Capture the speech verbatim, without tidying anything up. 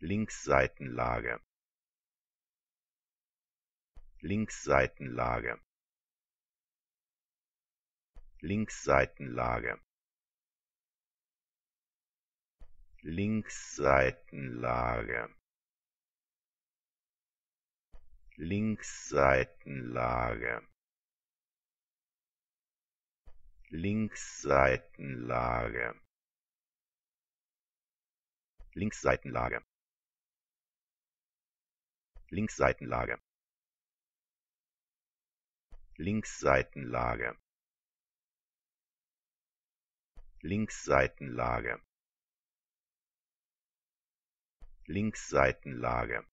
Linksseitenlage, Linksseitenlage, Linksseitenlage, Linksseitenlage, Linksseitenlage, Linksseitenlage, Linksseitenlage, Linksseitenlage, Linksseitenlage, Linksseitenlage, Linksseitenlage,